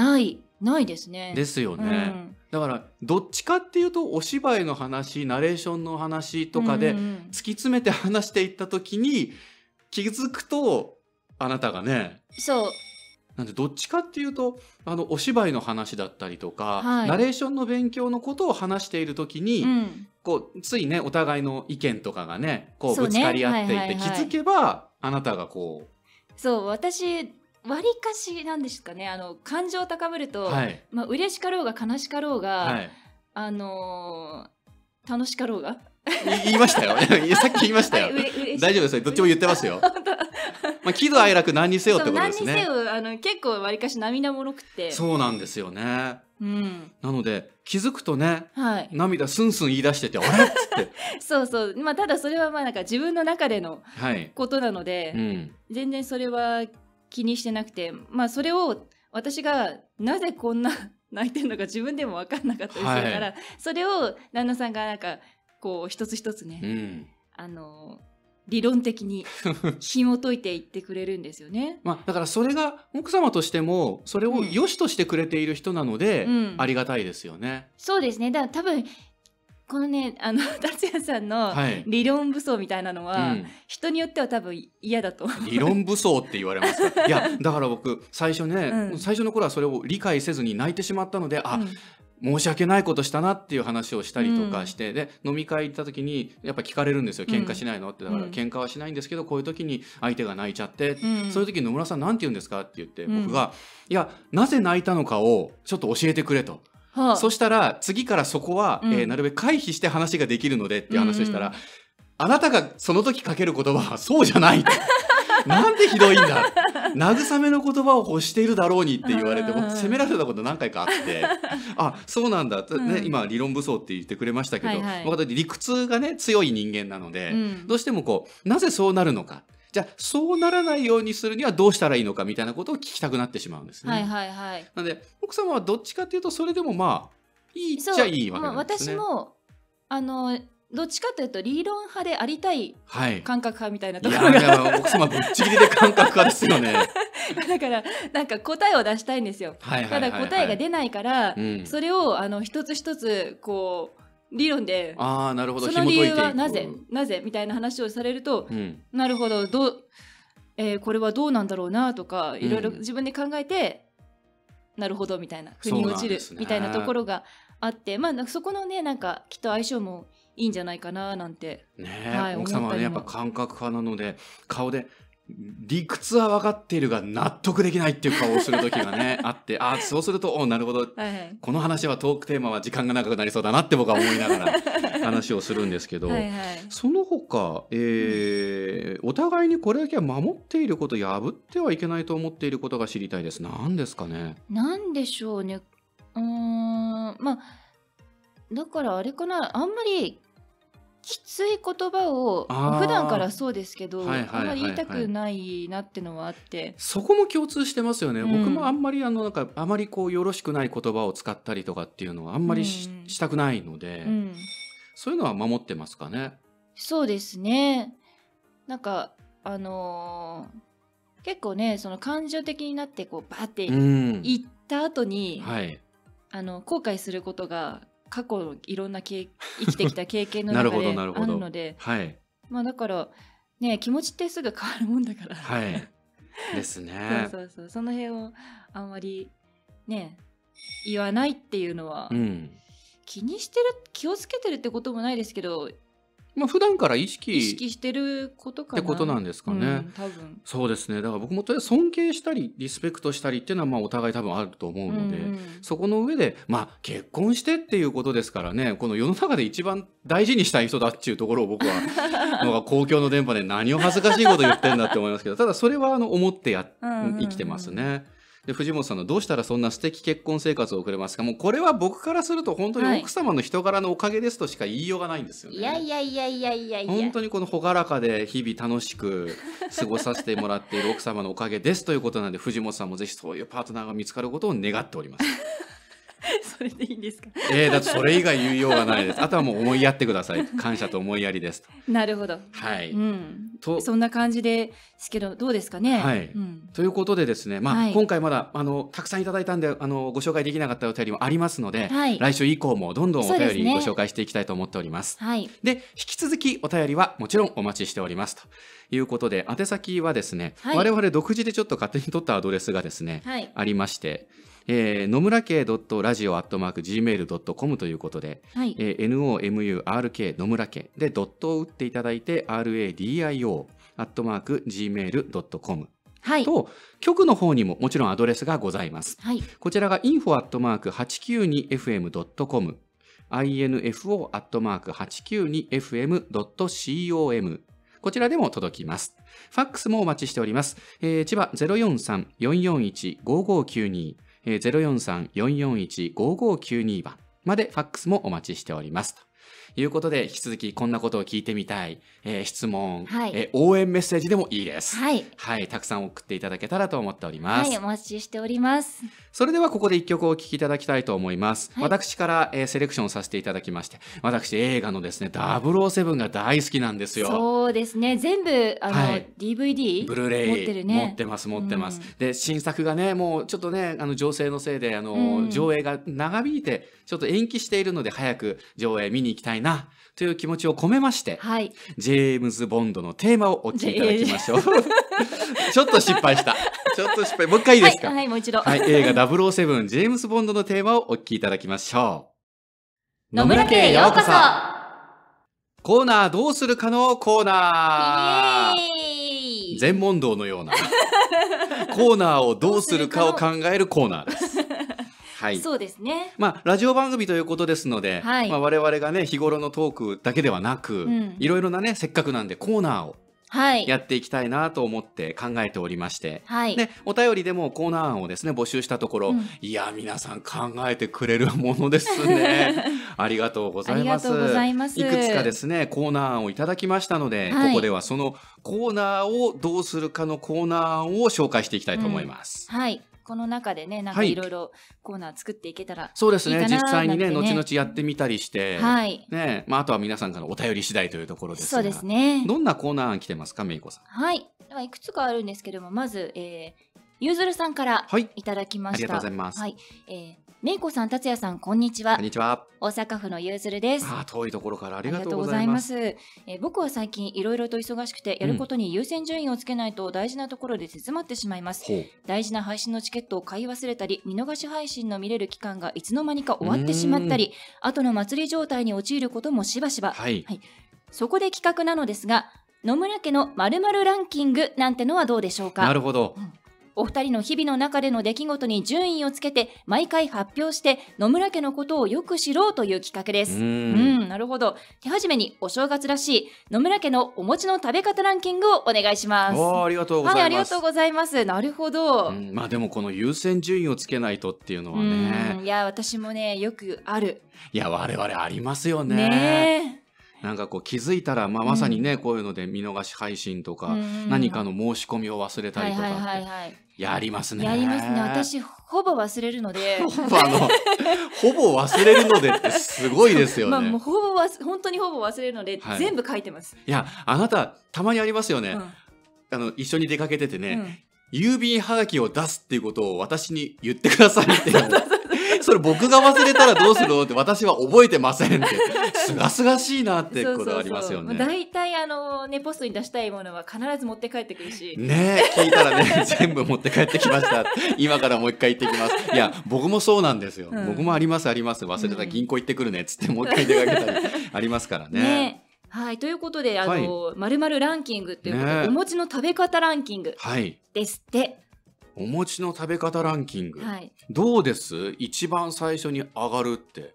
ないですね。ですよね、うん、だからどっちかっていうとお芝居の話、ナレーションの話とかで突き詰めて話していった時に気づくと、あなたがね、そうなんでどっちかっていうとお芝居の話だったりとか、はい、ナレーションの勉強のことを話している時に、うん、こうついねお互いの意見とかがねこうぶつかり合っていて、気づけばあなたがこう、そう私わりかしなんですかね、感情を高めると、はい、まあ嬉しかろうが悲しかろうが、はい、楽しかろうが言いましたよさっき言いましたよ、はい、大丈夫ですよ、どっちも言ってますよまあ喜怒哀楽何にせよってことですね。何にせよ結構わりかし涙もろくて、そうなんですよね、うん、なので気づくとね、はい、涙すんすん言い出してて、あれっつってそうそう、まあ、ただそれはまあなんか自分の中でのことなので、はい、うん、全然それは気にしてなくて、まあそれを私がなぜこんな泣いてるのか自分でも分かんなかったりするから、はい、それを旦那さんがなんかこう一つ一つね、うん、理論的に紐解いていってくれるんですよねまあだからそれが奥様としてもそれを良しとしてくれている人なので、うん、ありがたいですよね。そうですね。だから多分このね、達也さんの理論武装みたいなのは、はい、うん、人によっては多分嫌だと。理論武装って言われますかいやだから僕最初ね、うん、最初の頃はそれを理解せずに泣いてしまったので、あ、うん、申し訳ないことしたなっていう話をしたりとかして、うん、で飲み会行った時にやっぱ聞かれるんですよ、喧嘩しないのって。だから喧嘩はしないんですけど、こういう時に相手が泣いちゃって、うん、そういう時に野村さんなんて言うんですかって言って、うん、僕がいやなぜ泣いたのかをちょっと教えてくれと。はあ、そしたら次からそこは、うん、なるべく回避して話ができるのでっていう話をしたら、うんうん、あなたがその時かける言葉はそうじゃないなんてひどいんだ慰めの言葉を欲しているだろうにって言われて、も責められたこと何回かあって、あ、そうなんだ、うん、ね、今理論武装って言ってくれましたけど、はいはい、僕は理屈がね強い人間なので、うん、どうしてもこうなぜそうなるのか、じゃあそうならないようにするにはどうしたらいいのかみたいなことを聞きたくなってしまうんですね。はいはいはい。なので奥様はどっちかというとそれでもまあいいっちゃいいわけなんですね。まあ、私もどっちかというと理論派でありたい感覚派みたいなところが、はい、奥様ぶっちぎりで感覚派ですよねだからなんか答えを出したいんですよ。ただ答えが出ないから、うん、それを一つ一つこう理論で、あ、なるほど、その理由はなぜみたいな話をされると、うん、なるほど、これはどうなんだろうなとか、いろいろ自分で考えて、うん、なるほどみたいな、腑に落ちるみたいなところがあって、まあ、そこのねなんかきっと相性もいいんじゃないかななんて、ね、はい、奥様はねやっぱ感覚派なので、顔で理屈は分かっているが納得できないっていう顔をする時がねあって、あ、そうすると、お、なるほど、はい、はい、この話はトークテーマは時間が長くなりそうだなって僕は思いながら話をするんですけどはい、はい、その他、うん、お互いにこれだけは守っていること、破ってはいけないと思っていることが知りたいです。何ですかね。何でしょうね。まあだからあれかな、あんまりきつい言葉を普段からそうですけど、あんまり言いたくないなってのはあって、そこも共通してますよね、うん、僕もあんまりなんかあまりこうよろしくない言葉を使ったりとかっていうのはあんまり したくないので、うん、そういうのは守ってますかね。そうですね。なんか結構ねその感情的になってこうバーって言った後に、うん、はい、後悔することが過去のいろんな生きてきた経験の中であるので、はい、まあだからね気持ちってすぐ変わるもんだから、はい、ですねそうそうそう、その辺をあんまりね言わないっていうのは、うん、気にしてる、気をつけてるってこともないですけど、まあ普段から意識してることかなってことなんですかね、うん、多分そうですね。だから僕もとりあえず尊敬したりリスペクトしたりっていうのはまあお互い多分あると思うので、うん、そこの上でまあ結婚してっていうことですからね、この世の中で一番大事にしたい人だっていうところを僕は公共の電波で何を恥ずかしいこと言ってんだって思いますけど、ただそれは思って生きてますね。で藤本さんのどうしたらそんな素敵結婚生活を送れますか、もうこれは僕からすると本当に奥様の人柄のおかげですとしか言いようがないんですよね。いやいやいやいやいやいや、本当にこの朗らかで日々楽しく過ごさせてもらっている奥様のおかげですということなので、藤本さんもぜひそういうパートナーが見つかることを願っております。それでいいんですか。だってそれ以外言いようがないです。あとはもう思いやってください、感謝と思いやりですと。なるほど、はい、うん、とそんな感じですけどどうですかね、はい、うん、ということでですね、まあはい、今回まだたくさんいただいたんでご紹介できなかったお便りもありますので、はい、来週以降もどんどんお便りご紹介していきたいと思っております。はい、で引き続きお便りはもちろんお待ちしておりますということで、宛先はですね、はい、我々独自でちょっと勝手に取ったアドレスがですね、はい、ありまして。野村家 .radio@gmail.com ということで、はい、nomurk 野村家でドットを打っていただいて radio@gmail.com と局の方にももちろんアドレスがございます、はい、こちらが info@892fm.com info@892fm.com こちらでも届きます。ファックスもお待ちしております、千葉 043-441-5592043-441-5592 番までファックスもお待ちしておりますということで、引き続きこんなことを聞いてみたい、質問、はい、応援メッセージでもいいです、はいはい、たくさん送っていただけたらと思っております、はい、お待ちしております。それではここで一曲お聴きいただきたいと思います、はい、私から、セレクションさせていただきまして、私映画のですね007が大好きなんですよ。そうですね、全部はい、DVD ブルーレイ持ってるね、持ってます持ってます、うん、で新作がねもうちょっとね情勢のせいでうん、上映が長引いてちょっと延期しているので早く上映見に行きたいなという気持ちを込めまして、はい、ジェームズ・ボンドのテーマをお聞きいただきましょう。ちょっと失敗した。ちょっと失敗。もう一回いいですか。はい、はい、もう一度。はい、映画007ジェームズ・ボンドのテーマをお聞きいただきましょう。野村家へようこそ。コーナーどうするかのコーナー。全問答のようなコーナーをどうするかを考えるコーナーです。はい、そうですね、まあ、ラジオ番組ということですので、はい、まあ、我々がね日頃のトークだけではなく、うん、いろいろなねせっかくなんでコーナーをやっていきたいなと思って考えておりまして、はい、でお便りでもコーナー案をですね募集したところ、うん、いや皆さん考えてくれるものですね。ありがとうございます。いくつかですねコーナー案をいただきましたので、はい、ここではそのコーナーをどうするかのコーナー案を紹介していきたいと思います、うん、はい、この中でねなんかいろいろコーナー作っていけたらいいかな、そうですね、実際にね後々やってみたりして、はいね、まあ、あとは皆さんからのお便り次第というところですが、そうですね、どんなコーナー案来てますか、めいこさん。はい、ではいくつかあるんですけども、まず、ゆうずるさんからいただきました、はい、ありがとうございます、はい、めいこさん、達也さん、こんにちは。こんにちは。大阪府のゆうずるです。あ、遠いところからありがとうございます。僕は最近いろいろと忙しくて、やることに優先順位をつけないと大事なところで手詰まってしまいます。うん、大事な配信のチケットを買い忘れたり、見逃し配信の見れる期間がいつの間にか終わってしまったり、後の祭り状態に陥ることもしばしば。はいはい、そこで企画なのですが、野村家の〇〇ランキングなんてのはどうでしょうか。なるほど。うん、お二人の日々の中での出来事に順位をつけて毎回発表して野村家のことをよく知ろうという企画です。うん、なるほど。手始めにお正月らしい野村家のお餅の食べ方ランキングをお願いします。ありがとうございます、はい、ありがとうございます。なるほど、うん、まあでもこの優先順位をつけないとっていうのはね、いや私もねよくある、いや我々ありますよね。ねえ、なんかこう気づいたら、まあ、まさにね、うん、こういうので見逃し配信とか、うん、何かの申し込みを忘れたりとかやりますね。やりますね。私ほぼ忘れるのでほぼ忘れるのでってすごいですよね。まあ、もう本当にほぼ忘れるので、はい、全部書いてます。いやあなたたまにありますよね、うん、一緒に出かけててね、うん、郵便はがきを出すっていうことを私に言ってくださいってそれ僕が忘れたらどうするのって私は覚えてませんってすがすがしいなってことがありますよね。大体ねポストに出したいものは必ず持って帰ってくるしね、聞いたらね全部持って帰ってきました今からもう一回行ってきます。いや僕もそうなんですよ、うん、僕もありますあります。忘れたら銀行行ってくるねっつってもう一回出かけたりありますからね。はい、ということで〇〇ランキングということでお餅の食べ方ランキングですって、はい、お餅の食べ方ランキング、はい、どうです一番最初に上がるって。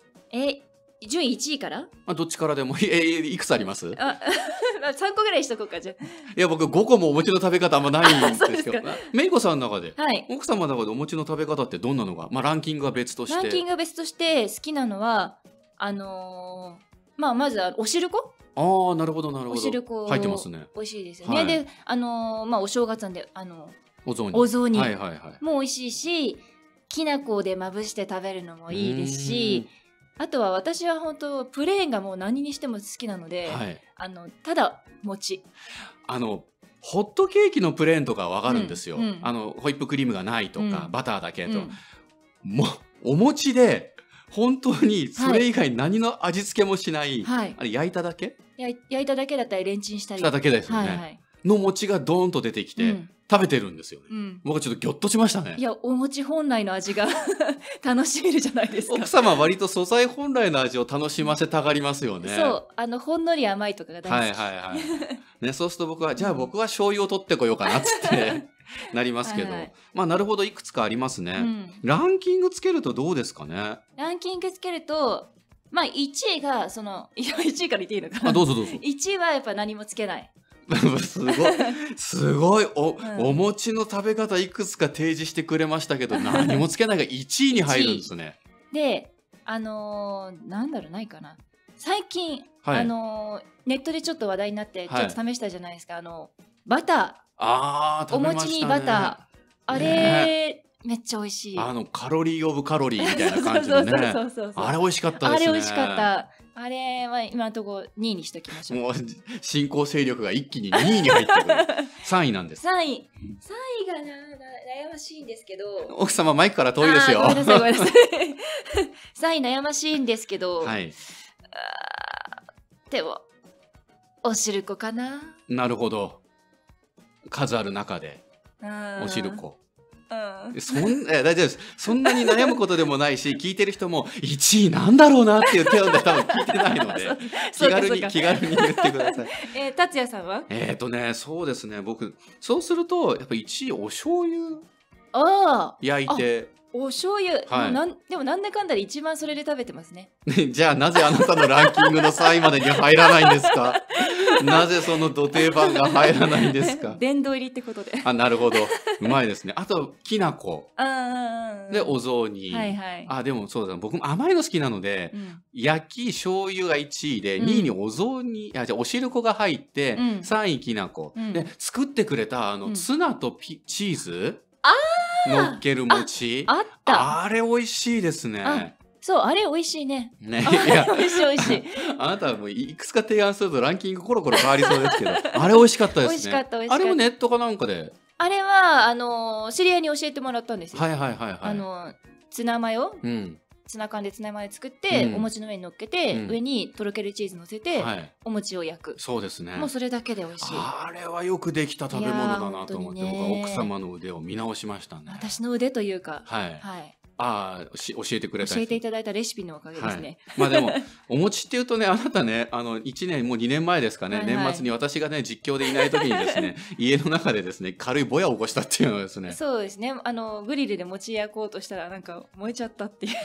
順位1位から？どっちからでも。いくつあります？3個ぐらいしとこうかじゃあ。いや僕5個もお餅の食べ方あんまないんですけど、めいこさんの中で、はい、奥様の中でお餅の食べ方ってどんなのが、まあ、ランキングは別として。ランキングは別として好きなのはまずはお汁粉。ああなるほどなるほど。お汁粉入ってますね。美味しいですよね、はい、でお正月なんでお雑煮も美味しいし、きな粉でまぶして食べるのもいいですし、あとは私は本当プレーンがもう何にしても好きなので、はい、ただ餅ホットケーキのプレーンとかわかるんですよ、うん、ホイップクリームがないとか、うん、バターだけと、うん、もお餅で本当にそれ以外何の味付けもしない、はい、あれ焼いただけ、焼いただけだったりレンチンしたりしただけですよね、はい、はい、の餅がドーンと出てきて、うん、食べてるんですよね、うん、僕はちょっとギョッとしましたね。いやお餅本来の味が楽しめるじゃないですか。奥様は割と素材本来の味を楽しませたがりますよね。そうほんのり甘いとかが大好き、はいはいはいね、そうすると僕はじゃあ僕は醤油を取ってこようかなっつってなりますけど、はい、はい、まあなるほどいくつかありますね、うん、ランキングつけるとどうですかね。ランキングつけるとまあ1位が1位から言っていいのかな。どうぞどうぞ。1位はやっぱ何もつけないすごい お餅の食べ方いくつか提示してくれましたけど、何もつけないが1位に入るんですね。でなんだろうないかな。最近、はい、ネットでちょっと話題になってちょっと試したじゃないですか、はい、バター。あー食べましたね。お餅にバターあれめっちゃ美味しい。カロリーオブカロリーみたいな感じのね。あれ美味しかったですね。あれ美味しかった。あれは今のところ2位にしときましょう。もう進行勢力が一気に2位に入ってくる。3位なんです。3位が悩ましいんですけど。奥様マイクから遠いですよ。ごめんなさいごめんなさい。3位悩ましいんですけど。はい。でもお汁粉かな。なるほど。数ある中でお汁粉。うん、大丈夫です。そんなに悩むことでもないし聞いてる人も1位なんだろうなっていう手を多分聞いてないので気軽に言ってください。達也さんはね、そうですね、僕そうするとやっぱ1位お醤油。ああ焼いてお醤油、はい、でもなんだかんだで一番それで食べてますね。じゃあなぜあなたのランキングの3位までに入らないんですか。なぜそのど定番が入らないんですか。殿堂入りってことで。あ、なるほど、うまいですね。あときな粉でお雑煮、はい、はい、あでもそうだ、僕も甘いの好きなので、うん、焼き醤油が1位で、2位にお雑煮、うん、じゃお汁粉が入って、うん、3位きな粉、うん、で作ってくれたツナとチーズのっける餅、 あれ美味しいですね。そう、あれ美味しいね。ね、いや、美味しい美味しい。あなたはもういくつか提案するとランキングコロコロ変わりそうですけど、あれ美味しかったですね。美味しかった美味しかった。あれもネットかなんかで。あれは知り合いに教えてもらったんですよ。はいはいはいはい。ツナマヨ、ツナ缶でツナマヨ作って、お餅の上に乗っけて、上にとろけるチーズ乗せて、お餅を焼く。そうですね。もうそれだけで美味しい。あれはよくできた食べ物だなと思って、僕は奥様の腕を見直しましたね。私の腕というか、はい。ああ、教えてくれた。教えていただいたレシピのおかげですね。はい、まあでも、お餅っていうとね、あなたね、1年、もう2年前ですかね、はい、はい、年末に私がね、実況でいないときにですね、家の中でですね、軽いぼやを起こしたっていうのですね。そうですね。グリルで餅焼こうとしたら、なんか燃えちゃったっていう。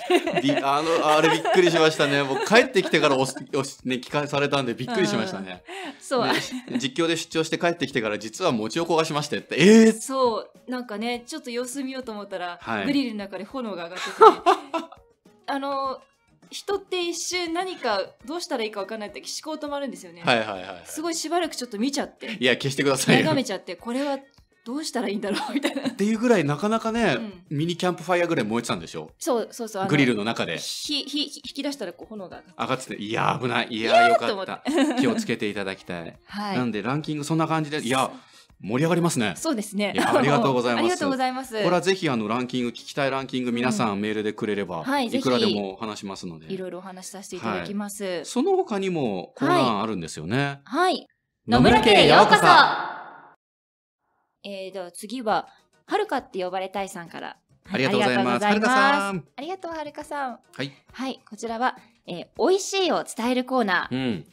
あれびっくりしましたね。僕、帰ってきてから聞かされたんでびっくりしましたね。そう、ね。実況で出張して帰ってきてから、実は餅を焦がしましてって。そう、なんかね、ちょっと様子見ようと思ったら、はい、グリルの中で炎が上がってて人って一瞬何かどうしたらいいか分かんないって思考止まるんですよね。すごいしばらくちょっと見ちゃって、いや消してくださいよ、眺めちゃって、これはどうしたらいいんだろうみたいなっていうぐらい、なかなかね、うん、ミニキャンプファイヤーぐらい燃えてたんでしょ。そうそうそう、グリルの中で引き出したらこう炎が上がってて、いや危ない、いやよかった、気をつけていただきたい、はい、なんでランキングそんな感じで、いや盛り上がりますね。そうですね。ありがとうございます。ありがとうございます。これはぜひランキング、聞きたいランキング、皆さんメールでくれれば、いくらでも話しますので。いろいろお話しさせていただきます。その他にもコーナーあるんですよね。はい。野村家へようこそ。では次ははるかって呼ばれたいさんから。ありがとうございます。はるかさん。ありがとうはるかさん。はい。はい、こちらは美味しいを伝えるコーナー。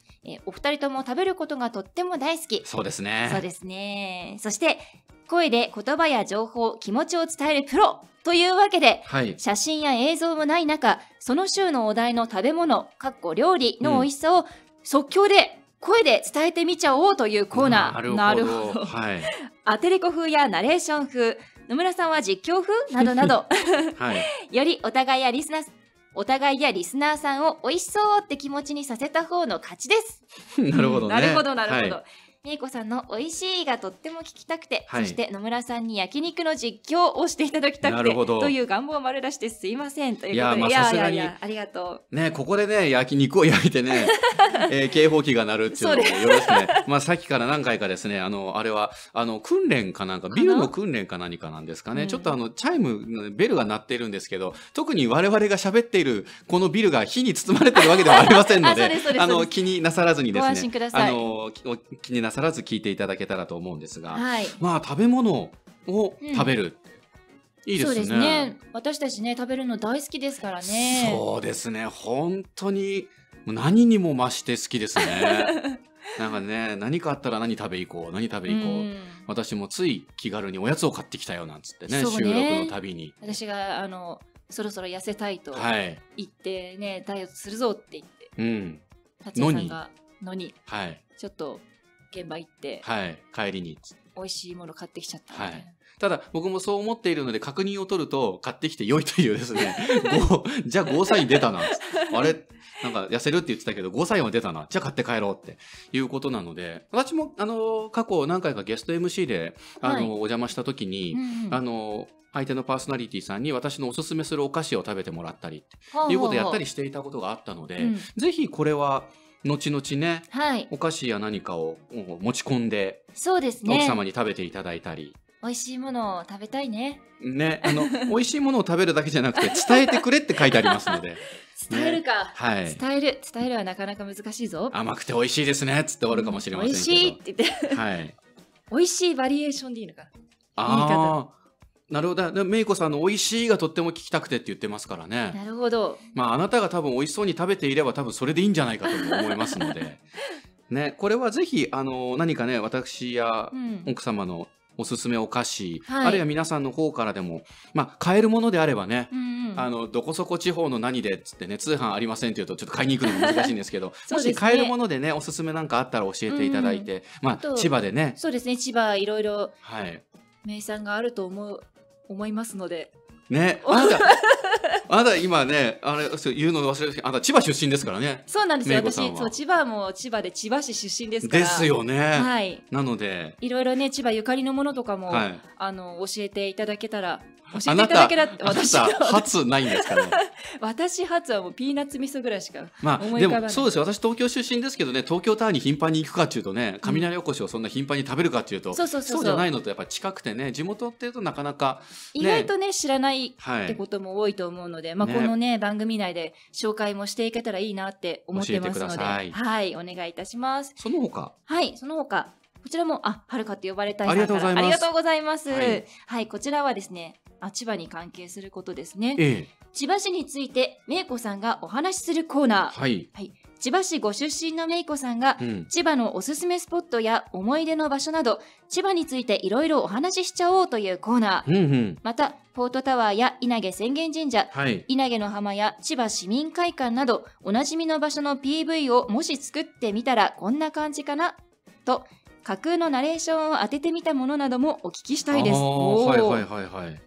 お二人とも食べることがとっても大好き。そうですね。そうですね。そして声で言葉や情報、気持ちを伝えるプロというわけで、はい、写真や映像もない中、その週のお題の食べ物（料理）の美味しさを即興で声で伝えてみちゃおうというコーナー。なるほど。はい、アテレコ風やナレーション風、野村さんは実況風などなど、はい、よりお互いやリスナーさんを美味しそうって気持ちにさせた方の勝ちです。なるほどね。なるほどなるほど。みいこさんの美味しいがとっても聞きたくて、はい、そして野村さんに焼肉の実況をしていただきたくてという願望を丸出してすいませんということで、いやさすがにありがとうね。ここでね焼肉を焼いてね、警報器が鳴るっていうのもよろしくねまあさっきから何回かですね、あれは訓練かなんかビルの訓練か何かなんですかね、うん、ちょっとチャイムベルが鳴っているんですけど、特に我々が喋っているこのビルが火に包まれているわけではありませんので気になさらずにですね、ご安心ください。気になさらず聞いていただけたらと思うんですが、はい、まあ食べ物を食べる、うん、いいですね。そうですね。私たちね食べるの大好きですからね。そうですね。本当に何にも増して好きですね。なんかね、何かあったら何食べ行こう、何食べ行こう、私もつい気軽におやつを買ってきたよなんつってね、収録のたびに私がそろそろ痩せたいと言ってね、はい、ダイエットするぞって言って、うん、達也さんがのに、はい、ちょっと現場行って、はい、帰りに美味しいもの買ってきちゃったみたいな、はい、ただ僕もそう思っているので確認を取ると買ってきて良いというですねじゃあゴーサイン出たなあれなんか痩せるって言ってたけどゴーサインは出たな、じゃあ買って帰ろうっていうことなので、私も過去何回かゲスト MC ではい、お邪魔した時に、うんうん、相手のパーソナリティさんに私のおすすめするお菓子を食べてもらったりっていうことをやったりしていたことがあったので、うん、ぜひこれは後々ね、はい、お菓子や何かを持ち込んで、そうですね、奥様に食べていただいたり、美味しいものを食べたいね。ね、美味しいものを食べるだけじゃなくて伝えてくれって書いてありますので伝えるか、ね、はい、伝えるはなかなか難しいぞ。甘くて美味しいですねっつって終わるかもしれませんけど、美味しいって言って、はい、美味しいバリエーションでいいのかな。ああ、なるほど。メイコさんの美味しいがとっても聞きたくてって言ってますからね。なるほど。まああなたが多分美味しそうに食べていれば多分それでいいんじゃないかと思いますのでね、これはぜひ何かね、私や奥様のおすすめお菓子、うん、あるいは皆さんの方からでも、はい、まあ買えるものであればね、うんうん、どこそこ地方の何でっつってね、通販ありませんって言うとちょっと買いに行くのが難しいんですけどそうですね、もし買えるものでねおすすめなんかあったら教えていただいて、うん、まあ千葉でね、そうですね、千葉いろいろ、はい、名産があると思いますのでね。あなた今ね、あれ言うの忘れるけど、あなた千葉出身ですからね。そうなんですよ。私そう千葉で千葉市出身ですから。ですよね。はい。なのでいろいろね千葉ゆかりのものとかも、はい、教えていただけたら。教えていただけだって私は初ないんですかね私初はもうピーナッツ味噌ぐらいしか思い浮かばない、まあ、でもそうですよ。私東京出身ですけどね、東京タワーに頻繁に行くかっていうとね、雷おこしをそんな頻繁に食べるかっていうと、うん、そうじゃないのとやっぱ近くてね、地元っていうとなかなか、ね、意外とね知らないってことも多いと思うので、はい、まあ、このね番組内で紹介もしていけたらいいなって思ってますので、はい、お願いいたします。その他、はい、その他こちらもはるかって呼ばれたいさんから、ありがとうございます。はい、はい、こちらはですね、千葉に関係することですね。ええ、千葉市についてめいこさんがお話しするコーナー、はいはい、千葉市ご出身のめいこさんが、うん、千葉のおすすめスポットや思い出の場所など千葉についていろいろお話ししちゃおうというコーナー、うんうん、またポートタワーや稲毛浅間神社、はい、稲毛の浜や千葉市民会館などおなじみの場所の PV をもし作ってみたらこんな感じかなと架空のナレーションを当ててみたものなどもお聞きしたいです。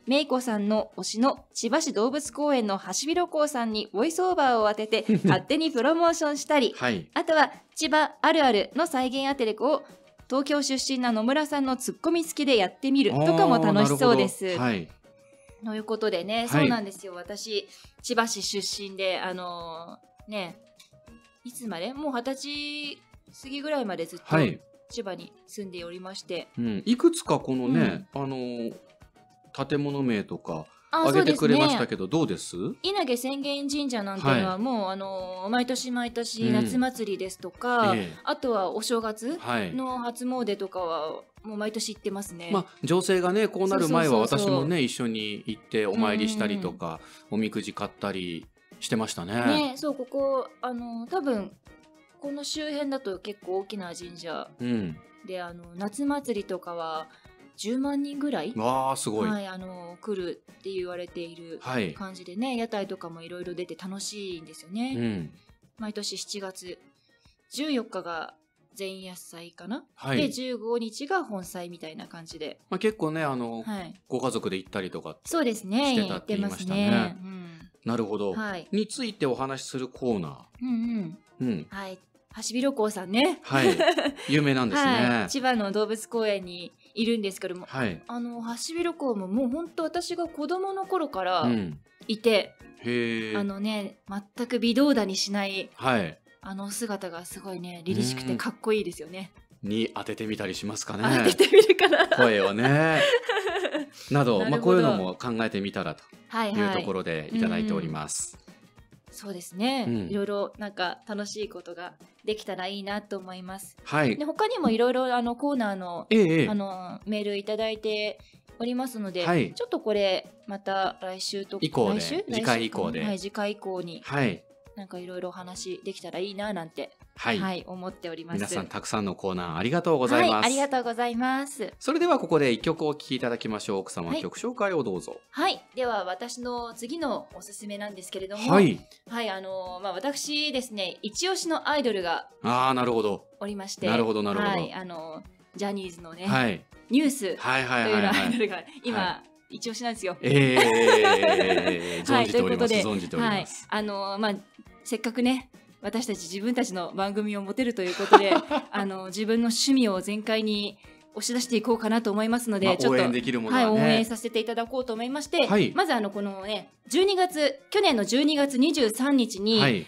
めいこさんの推しの千葉市動物公園のハシビロコウさんにボイスオーバーを当てて勝手にプロモーションしたり、はい、あとは千葉あるあるの再現アテレコを東京出身の野村さんのツッコミ付きでやってみるとかも楽しそうです。はい、ということでね、はい、そうなんですよ。私千葉市出身でね、いつまでもう20歳過ぎぐらいまでずっと、はい、千葉に住んでおりまして、うん、いくつかこのね、うん、建物名とか挙げてくれましたけど、どうです？稲毛浅間神社なんていうのはもう、はい、毎年夏祭りですとか、うん、あとはお正月の初詣とかはもう毎年行ってますね。まあ、情勢がねこうなる前は私もね一緒に行ってお参りしたりとか、おみくじ買ったりしてましたね。ね、そう、ここ多分この周辺だと結構大きな神社、うん、で夏祭りとかは10万人ぐらい、すごい、はい、来るって言われている感じでね、はい、屋台とかもいろいろ出て楽しいんですよね、うん、毎年7月14日が前夜祭かな、はい、で15日が本祭みたいな感じで、まあ、結構ねはい、ご家族で行ったりとかそうですねしてたって言いましたね、うん、なるほど、はい、についてお話しするコーナー、うんうんうん、はい、橋広公さんね、はい、有名なんですね、はい、千葉の動物公園にいるんですけども、はい、橋広公ももう本当私が子供の頃からいて、うん、へえ、ね全く微動だにしない、はい、姿がすごいね凛々しくてかっこいいですよね。に当ててみたりしますかね。当ててみるかな声をねなど、まあ、こういうのも考えてみたらというところでいただいております、はいはい、うん、そうですね、うん、いろいろなんか楽しいことができたらいいなと思います、はい、で他にもいろいろコーナーの、メールいただいておりますので、はい、ちょっとこれまた来週とか以降で次回以降で、はい、次回以降に、はい、なんかいろいろお話できたらいいななんて、はいはい、思っております。皆さんたくさんのコーナーありがとうございます、はい、ありがとうございます。それではここで一曲お聴きいただきましょう。奥様、はい、曲紹介をどうぞ。はい、では私の次のおすすめなんですけれども、はい、はい、まあ、私ですね一押しのアイドルがおりまして、なるほどなるほど、はい、ジャニーズのね、はい、ニュースというアイドルが今、はい、一押しなんですよ。存じております。存じております。まあせっかくね私たち自分たちの番組を持てるということで自分の趣味を全開に押し出していこうかなと思いますので、まあ、ちょっと応援できるものはね、はい、応援させていただこうと思いまして、はい、まずこのね去年の12月23日に、はい、ニュ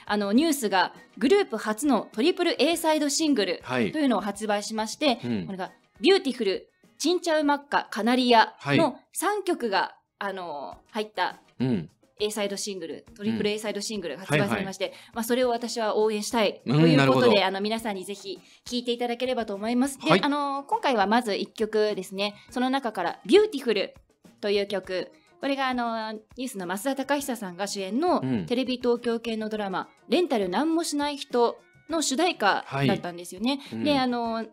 ースがグループ初のトリプル A サイドシングルというのを発売しまして、はい、うん、これがビューティフル、チンチャウマッカ、カナリアの3曲が、はい、入った、うん、A サイドシングル、トリプル A サイドシングルが発売されまして、うん、はいはい、まあ、それを私は応援したいということで、皆さんにぜひ聴いていただければと思います、はい、で今回はまず1曲ですね。その中から「ビューティフル」という曲、これがニュースの増田貴久さんが主演のテレビ東京系のドラマ「レンタルなんもしない人」の主題歌だったんですよね、はい、うん、で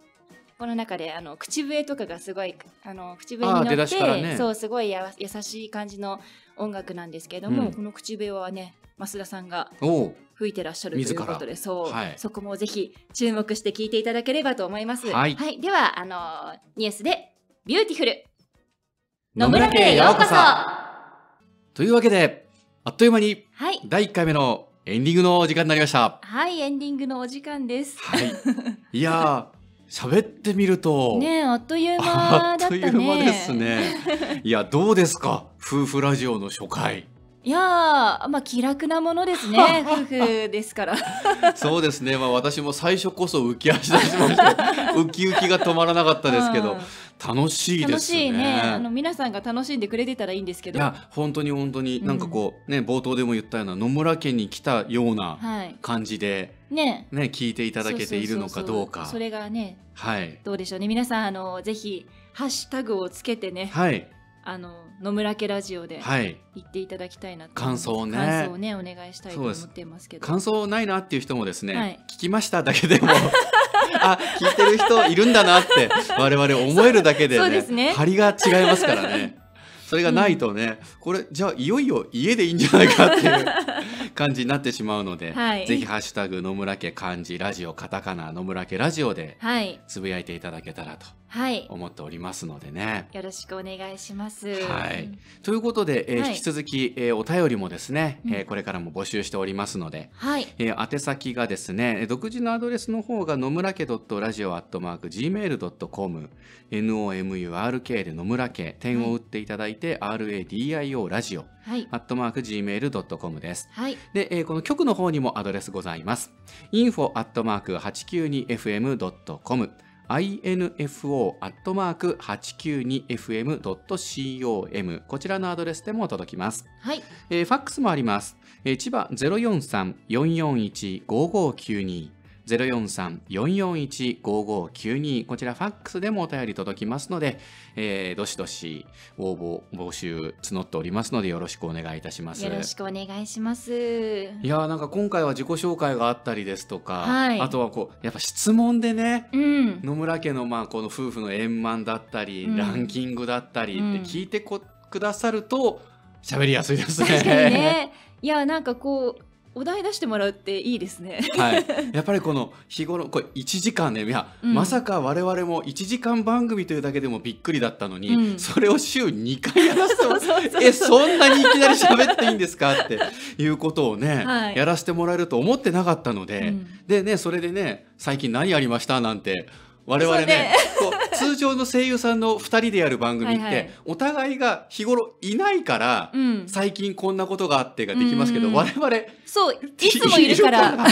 この中で口笛とかがすごい口笛に乗って、ね、そうすごい優しい感じの音楽なんですけれども、うん、この口笛はね増田さんが吹いてらっしゃるということで、 そう、はい、そこもぜひ注目して聞いていただければと思います、はいはい、ではニュースでビューティフル、野村家へようこそというわけであっという間に、はい、第1回目のエンディングのお時間になりました。はい、エンディングのお時間です、はい、いやー喋ってみるとね、あっという間だったね。あっという間ですね。いや、どうですか夫婦ラジオの初回。いやー、まあ気楽なものですね夫婦ですからそうですね、まあ、私も最初こそ浮き足立ちましたウキウキが止まらなかったですけど楽しいですね。楽しいね。皆さんが楽しんでくれてたらいいんですけど。いや本当に本当になんかこう、ね、冒頭でも言ったような野村家に来たような感じで、はい、ね聞いていただけているのかどうか。それがね、はい、どうでしょうね。皆さんぜひハッシュタグをつけてね、はい、野村家ラジオで言っていただきたいなと、はい、感想をねお願いしたいと思ってますけど、感想ないなっていう人もですね、はい、聞きましただけでもあ、聞いてる人いるんだなって我々思えるだけでね、張りが違いますからね。それがないとね、うん、これじゃあいよいよ家でいいんじゃないかっていう感じになってしまうので、はい、ぜひハッシュタグ野村家漢字ラジオカタカナ野村家ラジオでつぶやいていただけたらと思っておりますのでね、はい、よろしくお願いします、はい、ということで、はい、引き続き、お便りもですね、うん、これからも募集しておりますので、はい、宛先がですね独自のアドレスの方が野村家 .radio@gmail.com nomurk で野村家点を打っていただいて、はい、RADIO ラジオ、はい、@gmail.com です、はい、でこの局の方にもアドレスございます。 info@892fm.com info@892fm.com こちらのアドレスでも届きます、はい、ファックスもあります、千葉 043-441-5592 043-441-5592、こちらファックスでもお便り届きますので、どしどし応募募集募っておりますので、よろしくお願いいたします。よろしくお願いします。いや、なんか今回は自己紹介があったりですとか、はい、あとはこうやっぱ質問でね、うん、野村家のまあこの夫婦の円満だったり、うん、ランキングだったりって聞いてくださると喋りやすいですね。確かにね。いや、なんかこうお題出してもらうっていいですね。はい、やっぱりこの日頃これ1時間ね、いや、うん、まさか我々も1時間番組というだけでもびっくりだったのに、うん、それを週2回やらせてもえ、そんなにいきなり喋っていいんですかっていうことをね、はい、やらせてもらえると思ってなかったので、うん、でね、それでね、最近何やりましたなんて我々ね、こう通常の声優さんの2人でやる番組って、はい、はい、お互いが日頃いないから、うん、最近こんなことがあってができますけど、我々そういつもいるからね、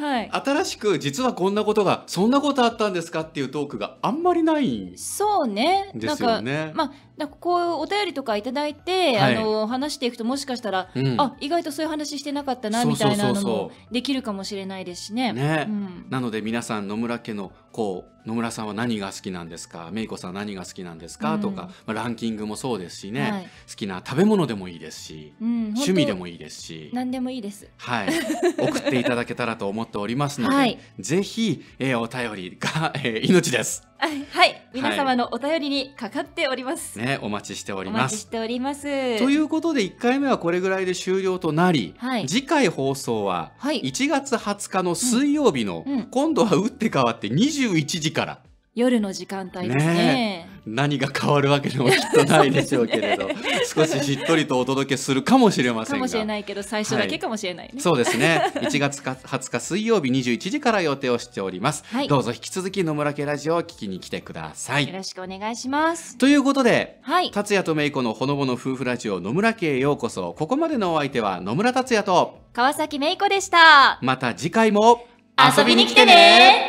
はい、新しく実はこんなことがそんなことあったんですかっていうトークがあんまりないんですよね。そうね、まあ、なんかこうお便りとかいただいて、はい、話していくともしかしたら、うん、あ、意外とそういう話してなかったなみたいなのもできるかもしれないですしね。ね、うん、なので皆さん、野村家のこう野村さんは何が好きなんですか、めいこさん何が好きなんですか、うん、とか、まあ、ランキングもそうですしね、はい、好きな食べ物でもいいですし、うん、趣味でもいいですし、何でもいいです、はい、送っていただけたらと思っておりますので、はい、ぜひ、お便りが、命です。はい、皆様のお便りにかかっております、はい、ね、お待ちしております。お待ちしております。ということで1回目はこれぐらいで終了となり、はい、次回放送は1月20日の水曜日の、うんうん、今度は打って変わって21時から夜の時間帯です ね。何が変わるわけでもきっとないでしょうけれど、ね、少ししっとりとお届けするかもしれませんが、かもしれないけど最初だけかもしれないね、はい、そうですね。1月20日水曜日21時から予定をしております、はい、どうぞ引き続き野村家ラジオを聞きに来てください。よろしくお願いします。ということで、はい、達也とめいこのほのぼの夫婦ラジオ野村家へようこそ。ここまでのお相手は野村達也と川崎めいこでした。また次回も遊びに来てね。